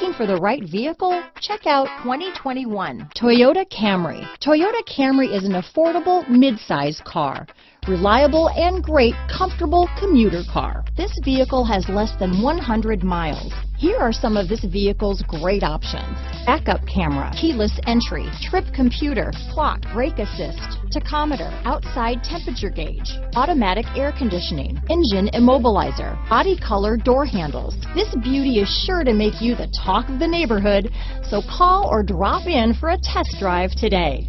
Looking for the right vehicle? Check out 2021 Toyota Camry. Toyota Camry is an affordable midsize car, reliable and great comfortable commuter car. This vehicle has less than 100 miles. Here are some of this vehicle's great options: backup camera, keyless entry, trip computer, clock, brake assist, tachometer, outside temperature gauge, automatic air conditioning, engine immobilizer, body color door handles. This beauty is sure to make you the talk of the neighborhood, so call or drop in for a test drive today.